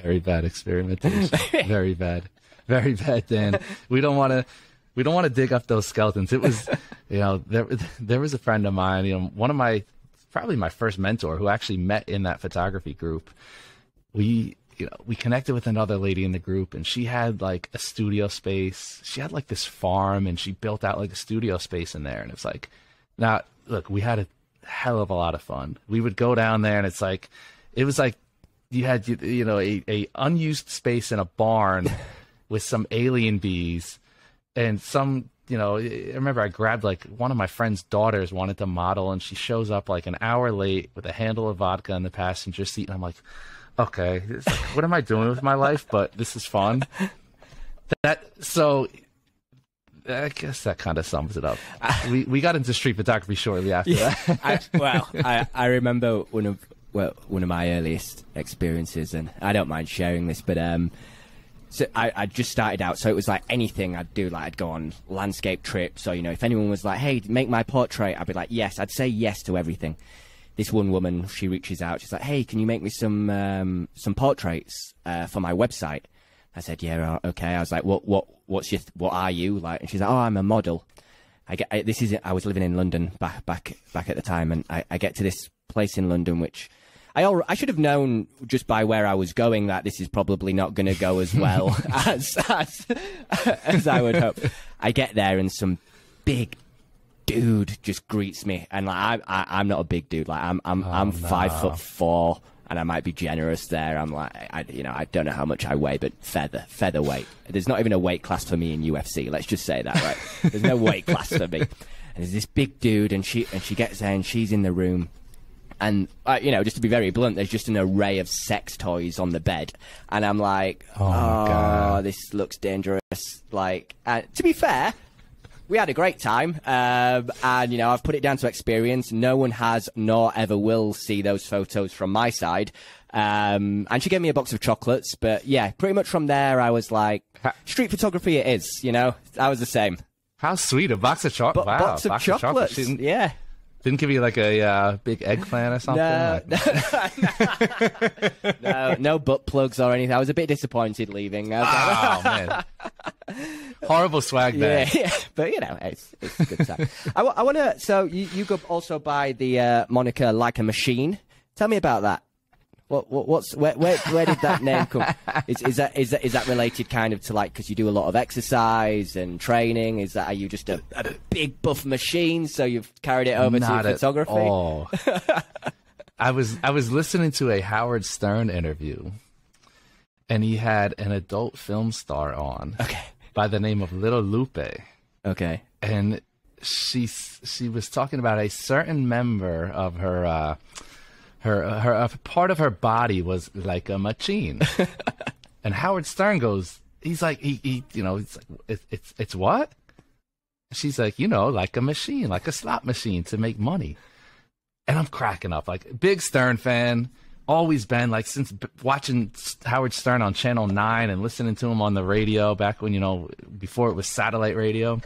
Very bad experimentation. Very bad. Very bad, Dan. We don't want to dig up those skeletons. It was, you know, there was a friend of mine, you know, probably my first mentor, who I actually met in that photography group. We connected with another lady in the group, and she had like a studio space. She had like this farm, and she built out like a studio space in there. And it's like, now look, we had a hell of a lot of fun. We would go down there, and it's like, it was like you had, you know, a unused space in a barn. With some alien bees and some, you know, I remember I grabbed like one of my friend's daughters wanted to model, and she shows up like an hour late with a handle of vodka in the passenger seat. And I'm like, okay, what am I doing with my life? But this is fun. So I guess that kind of sums it up. We got into street photography shortly after that. I remember one of my earliest experiences, and I don't mind sharing this, but, so I just started out, so it was like anything I'd do, like I'd go on landscape trips, so, you know, if anyone was like, hey, make my portrait, I'd be like, yes, I'd say yes to everything. This one woman, she reaches out, she's like, hey, can you make me some portraits for my website? I said, yeah, okay. I was like, what are you like? And she's like, oh, I'm a model. I was living in London back at the time, and I get to this place in London which I should have known just by where I was going that this is probably not going to go as well as I would hope. I get there and some big dude just greets me, and like I'm not a big dude. Like I'm 5'4", and I might be generous there. I'm like I don't know how much I weigh, but featherweight. There's not even a weight class for me in UFC. Let's just say that, right? There's no weight class for me. And there's this big dude, and she gets there, and she's in the room. And, you know, just to be very blunt, there's just an array of sex toys on the bed. And I'm like, oh this looks dangerous. Like, to be fair, we had a great time. And, you know, I've put it down to experience. No one has nor ever will see those photos from my side. And she gave me a box of chocolates. But, yeah, pretty much from there, I was like, street photography it is, you know. I was the same. How sweet, a box of chocolates. Wow, box of chocolates. Yeah. Didn't give you like a big eggplant or something? No. No butt plugs or anything. I was a bit disappointed leaving. Man. Horrible swag there. Yeah, but you know, it's a good time. I want to, so you go also by the moniker Like a Machine. Tell me about that. Where did that name come? Is that related kind of to like, because you do a lot of exercise and training? Is that, are you just a big buff machine? So you've carried it over to photography? At all. I was listening to a Howard Stern interview, and he had an adult film star on, by the name of Little Lupe. Okay, and she was talking about a certain member of her. Her part of her body was like a machine, and Howard Stern goes, he's like, he you know, it's like, it's what? She's like, you know, like a machine, like a slot machine to make money, and I'm cracking up, like big Stern fan, always been, like since watching Howard Stern on Channel 9 and listening to him on the radio back when, you know, before it was satellite radio.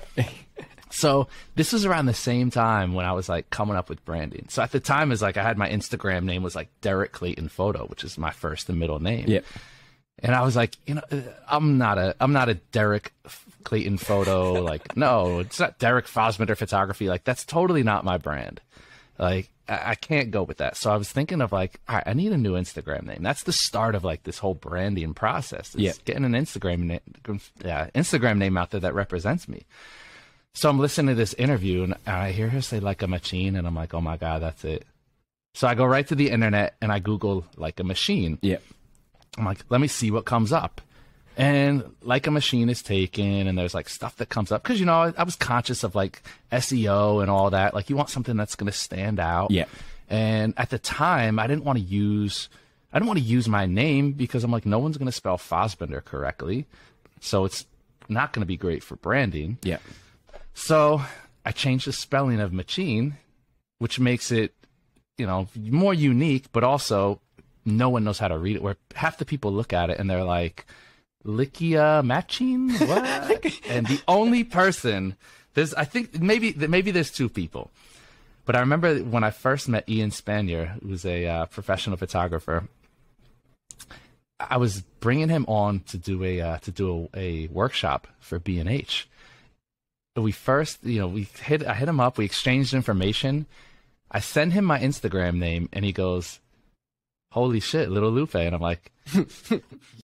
So this was around the same time when I was like coming up with branding. So at the time is like I had my Instagram name was like Derek Clayton Photo, which is my first and middle name. Yeah. And I was like, you know, I'm not a Derek Clayton Photo. Like, no, it's not Derek Fahsbender Photography. Like that's totally not my brand. Like I can't go with that. So I was thinking of like, all right, I need a new Instagram name. That's the start of like this whole branding process. Yeah. Getting an Instagram name out there that represents me. So I'm listening to this interview, and I hear her say like a machine, and I'm like, oh my God, that's it. So I go right to the internet, and I Google like a machine. Yeah. I'm like, let me see what comes up. And Like a Machine is taken, and there's like stuff that comes up. Because, you know, I was conscious of like SEO and all that. Like, you want something that's going to stand out. Yeah. And at the time, I didn't want to use my name because I'm like, no one's going to spell Fahsbender correctly. So it's not going to be great for branding. Yeah. So I changed the spelling of Machine, which makes it, you know, more unique, but also no one knows how to read it. Where half the people look at it and they're like, Likia Machine? What? And the only person, I think maybe there's two people. But I remember when I first met Ian Spanier, who was a professional photographer, I was bringing him on to do a workshop for B&H. We first, you know, I hit him up. We exchanged information. I send him my Instagram name, and he goes, "Holy shit, Little Lupe!" And I'm like,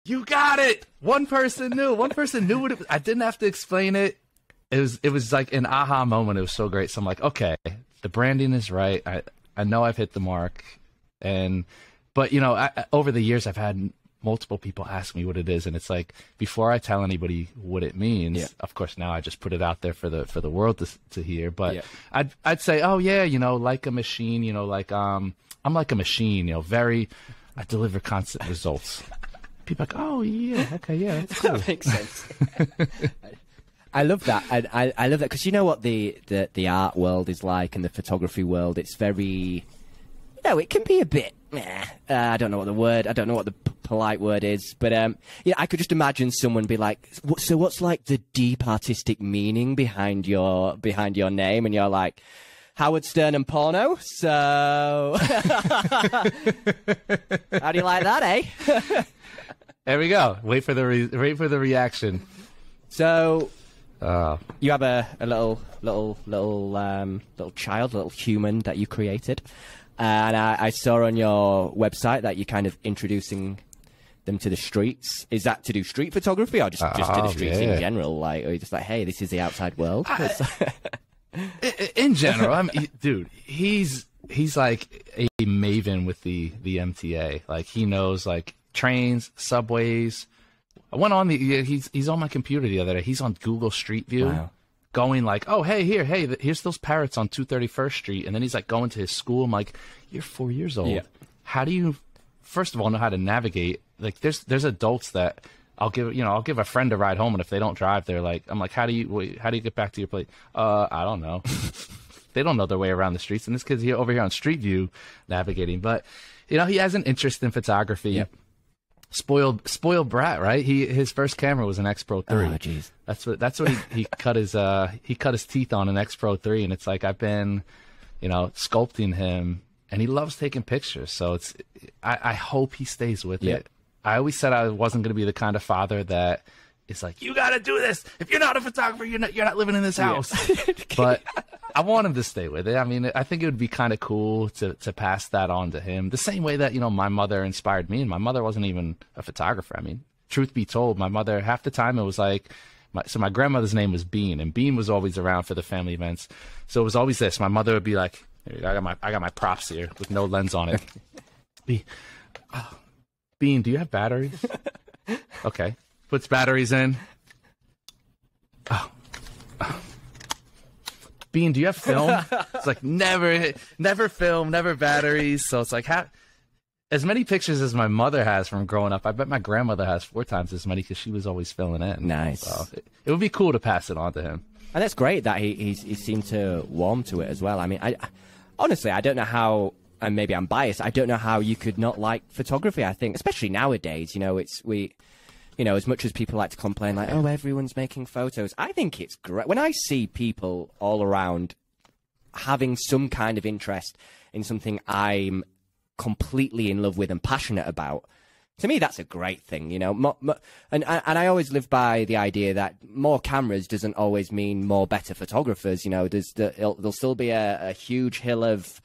"You got it! One person knew. One person knew what it was. I didn't have to explain it. It was like an aha moment. It was so great. So I'm like, okay." The branding is right. I know I've hit the mark, but you know, over the years I've had multiple people ask me what it is, and it's like before I tell anybody what it means. Yeah. Of course, now I just put it out there for the world to hear. But yeah. I'd say, oh yeah, you know, like a machine. You know, like I'm like a machine. You know, I deliver constant results. People are like, oh yeah, okay, yeah, that's cool. That makes sense. I love that. I love that because you know what the art world is like and the photography world. It's very, you know, it can be a bit. I don't know what the polite word is, but yeah, I could just imagine someone be like, "So what's like the deep artistic meaning behind your name?" And you're like, Howard Stern and porno. So how do you like that, eh? There we go. Wait for the reaction. So. You have a little child, little human that you created, and I saw on your website that you're kind of introducing them to the streets. Is that to do street photography or just to the streets in general? Like, or just like, hey, this is the outside world. In general, I mean, dude, he's like a maven with the MTA. Like, he knows like trains, subways. I went on he's on my computer the other day. He's on Google Street View. Wow. Going like, oh, here's those parrots on 231st Street. And then he's like going to his school. I'm like, you're 4 years old. Yeah. How do you, first of all, know how to navigate? Like there's adults that I'll give a friend a ride home. And if they don't drive, they're like, I'm like, how do you get back to your place? I don't know. They don't know their way around the streets. And this kid's here over here on Street View navigating, but you know, he has an interest in photography. Yep. Spoiled brat, right? His first camera was an X-Pro 3. Oh, jeez. That's what he cut his teeth on, an X-Pro 3, and it's like I've been, you know, sculpting him, and he loves taking pictures. So it's I hope he stays with it. I always said I wasn't going to be the kind of father that is like, you got to do this. If you're not a photographer, you're not living in this house. Yeah. But I want him to stay with it. I mean, I think it would be kind of cool to pass that on to him. The same way that, you know, my mother inspired me, and my mother wasn't even a photographer. I mean, truth be told, my mother, half the time it was like, my grandmother's name was Bean, and Bean was always around for the family events. So it was always this. My mother would be like, I got my props here with no lens on it. Bean, do you have batteries? Okay. Puts batteries in. Oh. Bean, do you have film? It's like, never film, never batteries. So it's like, as many pictures as my mother has from growing up, I bet my grandmother has 4 times as many because she was always filling in. Nice. So it would be cool to pass it on to him. And that's great that he seemed to warm to it as well. I mean, I honestly, I don't know how, and maybe I'm biased, I don't know how you could not like photography, I think, especially nowadays. You know, you know, as much as people like to complain, like, oh, everyone's making photos, I think it's great. When I see people all around having some kind of interest in something I'm completely in love with and passionate about, to me, that's a great thing, you know. And I always live by the idea that more cameras doesn't always mean more better photographers. You know, there'll still be a huge hill of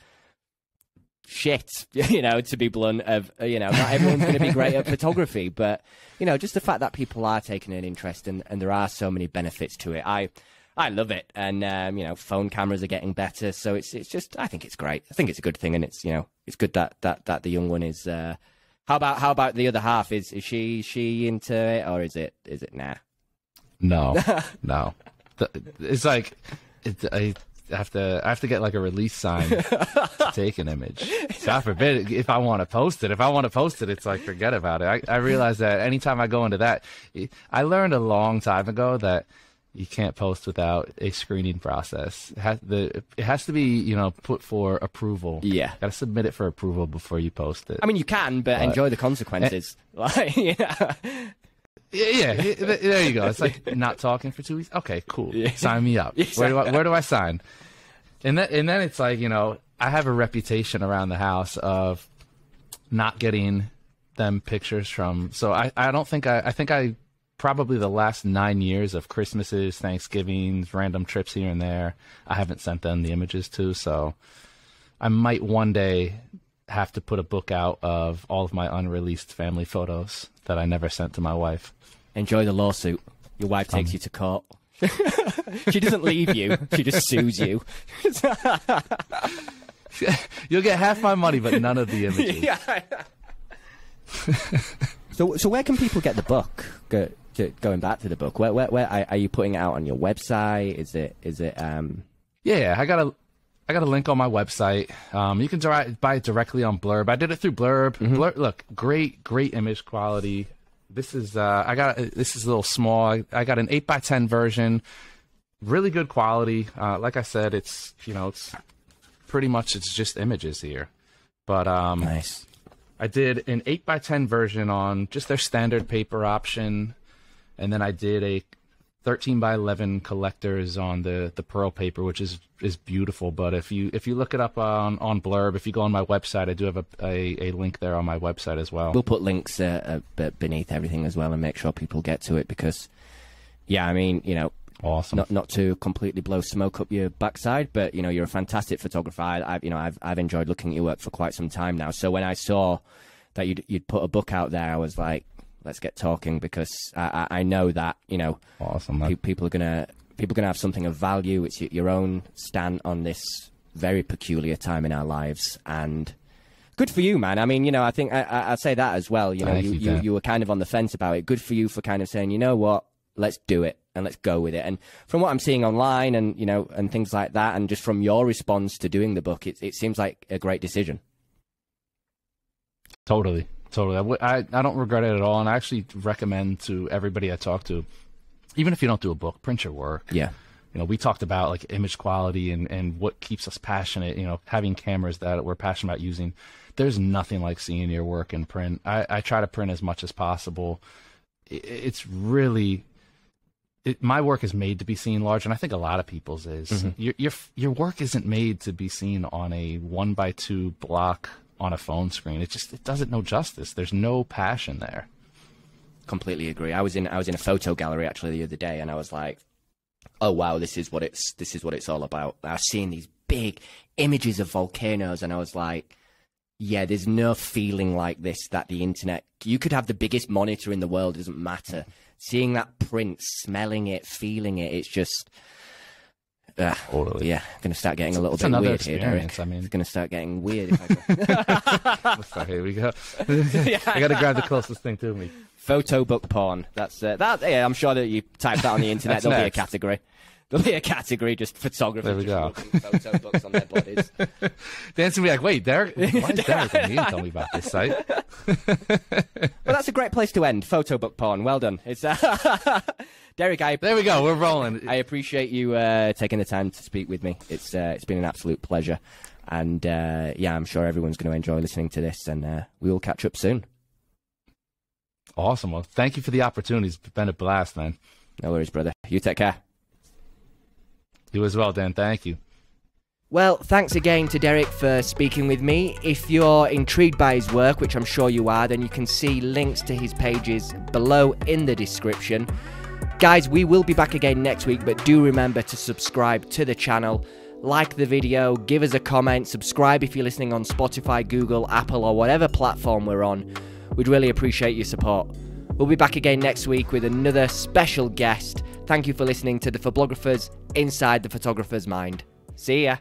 shit, you know, to be blunt, of, you know, not everyone's going to be great at photography, but, you know, just the fact that people are taking an interest and there are so many benefits to it. I love it. And, you know, phone cameras are getting better. So it's just, I think it's great. I think it's a good thing. And it's, you know, it's good that the young one is How about the other half? Is she into it, or is it nah? No, no. It's like I have to get like a release sign to take an image. God forbid if I want to post it. If I want to post it, it's like forget about it. I realize that anytime I go into that, I learned a long time ago that you can't post without a screening process. It has to be, you know, put for approval. Yeah. Got to submit it for approval before you post it. I mean, you can, but enjoy the consequences. Yeah, there you go. It's like not talking for 2 weeks. Okay, cool. Yeah. Sign me up. Where do I sign? And then it's like, you know, I have a reputation around the house of not getting them pictures from. So I think probably the last 9 years of Christmases, Thanksgivings, random trips here and there, I haven't sent them the images to. So I might one day have to put a book out of all of my unreleased family photos that I never sent to my wife. Enjoy the lawsuit. Your wife takes you to court. She doesn't leave you. She just sues you. You'll get half my money, but none of the images. Yeah. So where can people get the book? Going back to the book, where are you putting it out on your website? Is it? Yeah, I got a link on my website. You can buy it directly on Blurb. I did it through Blurb. Mm-hmm. Blurb, look, great image quality. This is a little small. I got an 8x10 version, really good quality. Like I said, it's pretty much just images here, but nice. I did an 8x10 version on just their standard paper option, and then I did a 13x11 collectors on the pearl paper, which is beautiful. But if you look it up on Blurb, if you go on my website, I do have a link there on my website as well. We'll put links beneath everything as well and make sure people get to it because, yeah, I mean, you know, awesome. Not to completely blow smoke up your backside, but you know, you're a fantastic photographer. I've enjoyed looking at your work for quite some time now. So when I saw that you'd put a book out there, I was like, let's get talking, because I know that, you know, awesome, people are gonna have something of value. It's your own stand on this very peculiar time in our lives, and good for you, man. I mean, you know, I think I say that as well. You know, you were kind of on the fence about it. Good for you for kind of saying, you know what, let's do it. And let's go with it. And from what I'm seeing online and, you know, and things like that, and just from your response to doing the book, it seems like a great decision. Totally. I don't regret it at all. And I actually recommend to everybody I talk to, even if you don't do a book, print your work. Yeah. You know, we talked about like image quality and what keeps us passionate, you know, having cameras that we're passionate about using. There's nothing like seeing your work in print. I try to print as much as possible. It's really... my work is made to be seen large, and I think a lot of people's is. Mm-hmm. Your work isn't made to be seen on a 1x2 block on a phone screen. It doesn't know justice. There's no passion there. Completely agree. I was in a photo gallery actually the other day, and I was like, oh wow, this is what it's all about. I was seeing these big images of volcanoes, and I was like, yeah, there's no feeling like this that the internet. You could have the biggest monitor in the world, it doesn't matter. Seeing that print, smelling it, feeling it, it's just... totally. Yeah, I'm going to start getting a little bit weird here, Derek. I mean... It's going to start getting weird. Here we go. I got to grab the closest thing to me. Photo book porn. That's yeah, I'm sure that you type that on the internet, there'll be a category. There'll be a category just photographers there we go. Photo books on their bodies. Dan's gonna be like, wait, Derek, why is Derek and Ian telling me about this site? Well, that's a great place to end. Photo book porn. Well done. It's Derek. There we go. We're rolling. I appreciate you taking the time to speak with me. It's been an absolute pleasure, and yeah, I'm sure everyone's going to enjoy listening to this, and we will catch up soon. Awesome. Well, thank you for the opportunity. It's been a blast, man. No worries, brother. You take care. You as well, Dan. Thank you. Well, thanks again to Derek for speaking with me. If you're intrigued by his work, which I'm sure you are, then you can see links to his pages below in the description. Guys, we will be back again next week, but do remember to subscribe to the channel, like the video, give us a comment, subscribe if you're listening on Spotify, Google, Apple, or whatever platform we're on. We'd really appreciate your support. We'll be back again next week with another special guest. Thank you for listening to The Phoblographer's Inside the Photographer's Mind. See ya.